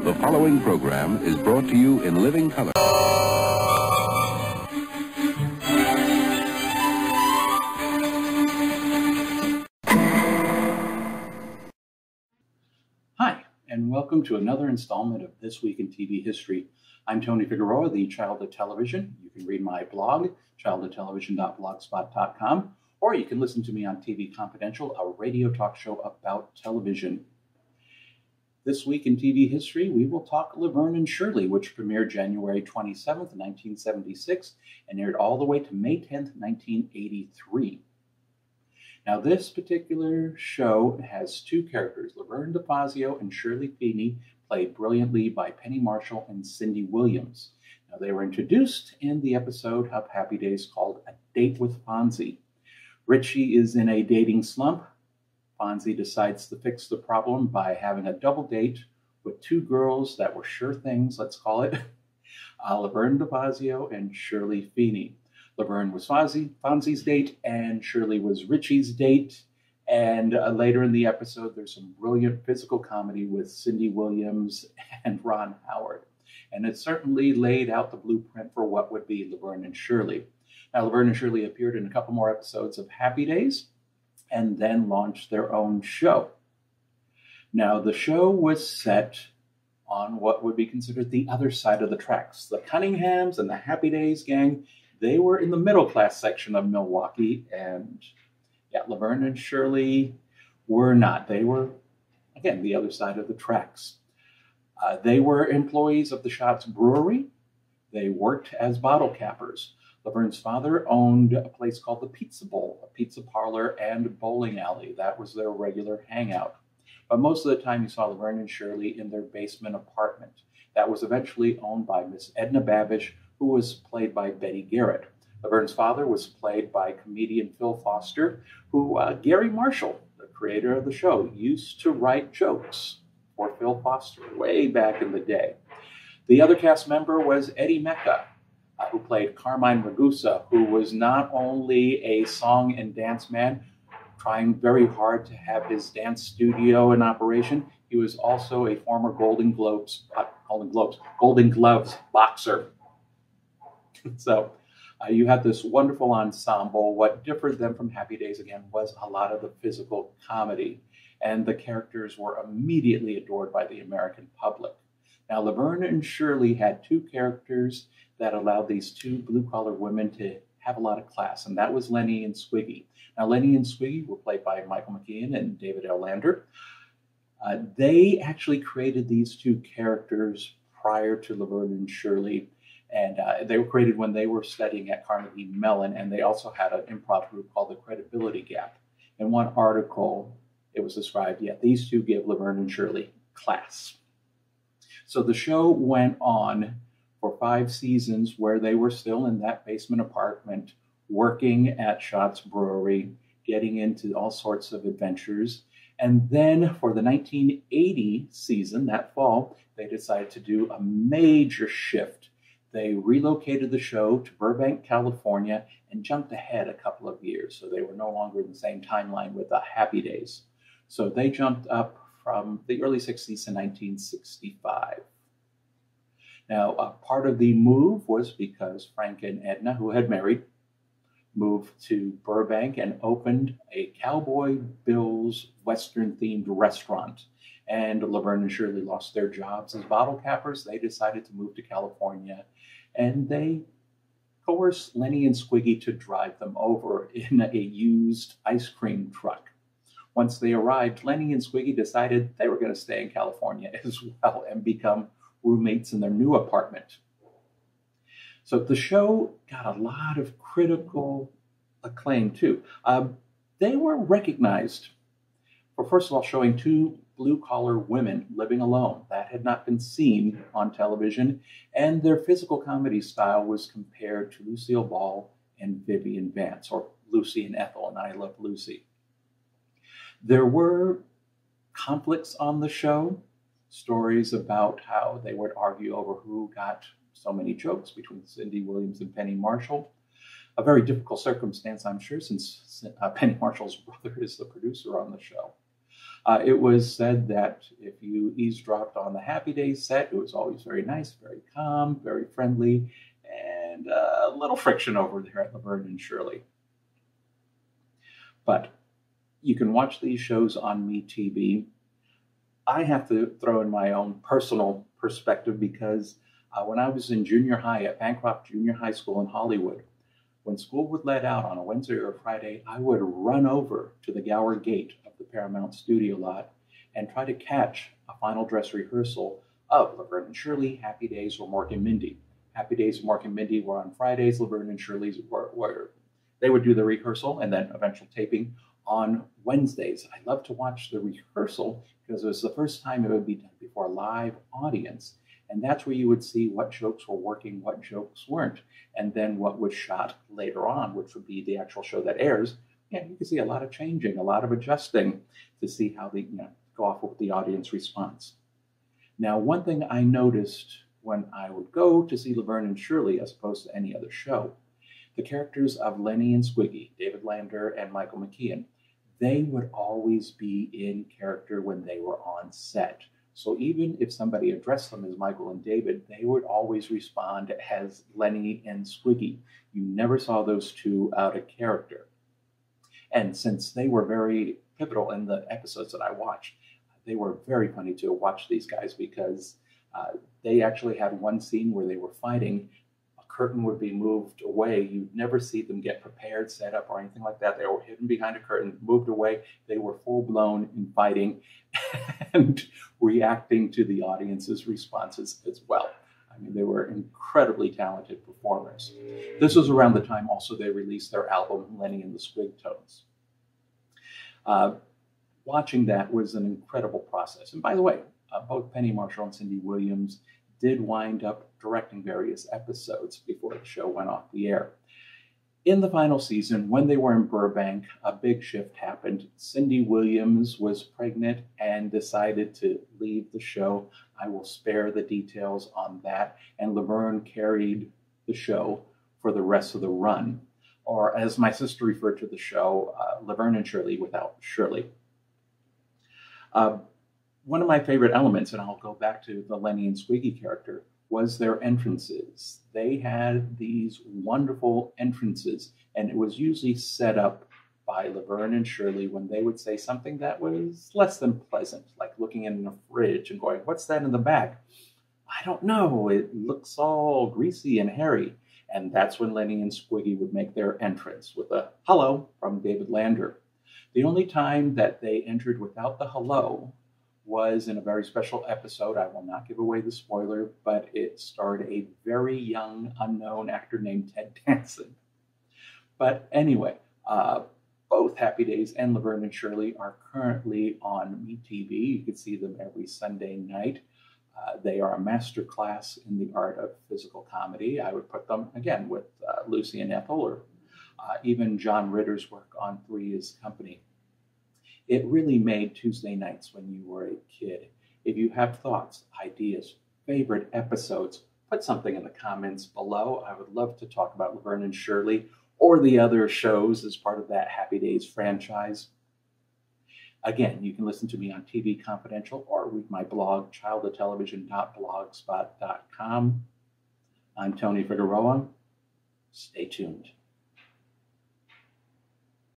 The following program is brought to you in living color. Hi, and welcome to another installment of This Week in TV History. I'm Tony Figueroa, the Child of Television. You can read my blog, childoftelevision.blogspot.com, or you can listen to me on TV Confidential, a radio talk show about television. This week in TV history, we will talk Laverne and Shirley, which premiered January 27th, 1976, and aired all the way to May 10th, 1983. Now, this particular show has two characters, Laverne DeFazio and Shirley Feeney, played brilliantly by Penny Marshall and Cindy Williams. Now, they were introduced in the episode of Happy Days called A Date with Fonzie. Richie is in a dating slump. Fonzie decides to fix the problem by having a double date with two girls that were sure things, let's call it, Laverne DeFazio and Shirley Feeney. Laverne was Fonzie's date, and Shirley was Richie's date. And later in the episode, there's some brilliant physical comedy with Cindy Williams and Ron Howard. And it certainly laid out the blueprint for what would be Laverne and Shirley. Now, Laverne and Shirley appeared in a couple more episodes of Happy Days, and then launched their own show. Now, the show was set on what would be considered the other side of the tracks. The Cunninghams and the Happy Days gang, they were in the middle-class section of Milwaukee, and yet Laverne and Shirley were not. They were, again, the other side of the tracks. They were employees of the Shotz Brewery. They worked as bottle cappers. Laverne's father owned a place called the Pizza Bowl, a pizza parlor and bowling alley. That was their regular hangout. But most of the time you saw Laverne and Shirley in their basement apartment. That was eventually owned by Miss Edna Babish, who was played by Betty Garrett. Laverne's father was played by comedian Phil Foster, who Gary Marshall, the creator of the show, used to write jokes for Phil Foster way back in the day. The other cast member was Eddie Mekka, who played Carmine Ragusa, who was not only a song and dance man, trying very hard to have his dance studio in operation, he was also a former Golden Gloves boxer. So you had this wonderful ensemble. What differed them from Happy Days, again, was a lot of the physical comedy, and the characters were immediately adored by the American public. Now, Laverne and Shirley had two characters that allowed these two blue-collar women to have a lot of class, and that was Lenny and Squiggy. Now, Lenny and Squiggy were played by Michael McKean and David L. Lander. They actually created these two characters prior to Laverne and Shirley, and they were created when they were studying at Carnegie Mellon, and they also had an improv group called the Credibility Gap. In one article, it was described, yeah, these two give Laverne and Shirley class. So the show went on for 5 seasons where they were still in that basement apartment, working at Shotz Brewery, getting into all sorts of adventures. And then for the 1980 season, that fall, they decided to do a major shift. They relocated the show to Burbank, California, and jumped ahead a couple of years. So they were no longer in the same timeline with the Happy Days. So they jumped up from the early 60s to 1965. Now, part of the move was because Frank and Edna, who had married, moved to Burbank and opened a Cowboy Bill's Western-themed restaurant. And Laverne and Shirley lost their jobs as bottle cappers. They decided to move to California, and they coerced Lenny and Squiggy to drive them over in a used ice cream truck. Once they arrived, Lenny and Squiggy decided they were going to stay in California as well and become roommates in their new apartment. So the show got a lot of critical acclaim too. They were recognized for, first of all, showing two blue-collar women living alone. That had not been seen on television, and their physical comedy style was compared to Lucille Ball and Vivian Vance, or Lucy and Ethel, and I Love Lucy. There were conflicts on the show. Stories about how they would argue over who got so many jokes between Cindy Williams and Penny Marshall. A very difficult circumstance, I'm sure, since Penny Marshall's brother is the producer on the show. It was said that if you eavesdropped on the Happy Days set, it was always very nice, very calm, very friendly, and a little friction over there at Laverne and Shirley. But you can watch these shows on MeTV. I have to throw in my own personal perspective because when I was in junior high at Bancroft Junior High School in Hollywood, when school would let out on a Wednesday or a Friday, I would run over to the Gower Gate of the Paramount studio lot and try to catch a final dress rehearsal of Laverne and Shirley, Happy Days, or Mark and Mindy. Happy Days and Mark and Mindy were on Fridays. Laverne and Shirley's were they would do the rehearsal and then eventual taping on Wednesdays. I loved to watch the rehearsal because it was the first time it would be done before a live audience. And that's where you would see what jokes were working, what jokes weren't, and then what was shot later on, which would be the actual show that airs. And you can see a lot of changing, a lot of adjusting to see how they go off with the audience response. Now, one thing I noticed when I would go to see Laverne and Shirley as opposed to any other show, the characters of Lenny and Squiggy, David Lander and Michael McKean, they would always be in character when they were on set. So even if somebody addressed them as Michael and David, they would always respond as Lenny and Squiggy. You never saw those two out of character. And since they were very pivotal in the episodes that I watched, they were very funny to watch these guys because they actually had one scene where they were fighting. A curtain would be moved away. You'd never see them get prepared, set up, or anything like that. They were hidden behind a curtain, moved away. They were full-blown in fighting. And reacting to the audience's responses as well. I mean, they were incredibly talented performers. This was around the time also they released their album, Lenny and the Squigtones. Watching that was an incredible process. And by the way, both Penny Marshall and Cindy Williams did wind up directing various episodes before the show went off the air. In the final season, when they were in Burbank, a big shift happened. Cindy Williams was pregnant and decided to leave the show. I will spare the details on that. And Laverne carried the show for the rest of the run. Or as my sister referred to the show, Laverne and Shirley without Shirley. One of my favorite elements, and I'll go back to the Lenny and Squiggy character, was their entrances. They had these wonderful entrances, and it was usually set up by Laverne and Shirley when they would say something that was less than pleasant, like looking in the fridge and going, "What's that in the back?" "I don't know. It looks all greasy and hairy." And that's when Lenny and Squiggy would make their entrance with a hello from David Lander. The only time that they entered without the hello was in a very special episode. I will not give away the spoiler, but it starred a very young, unknown actor named Ted Danson. But anyway, both Happy Days and Laverne and Shirley are currently on MeTV. You can see them every Sunday night. They are a masterclass in the art of physical comedy. I would put them, again, with Lucy and Ethel, or even John Ritter's work on Three Is Company. It really made Tuesday nights when you were a kid. If you have thoughts, ideas, favorite episodes, put something in the comments below. I would love to talk about Laverne and Shirley or the other shows as part of that Happy Days franchise. Again, you can listen to me on TV Confidential or read my blog, childoftelevision.blogspot.com. I'm Tony Figueroa. Stay tuned.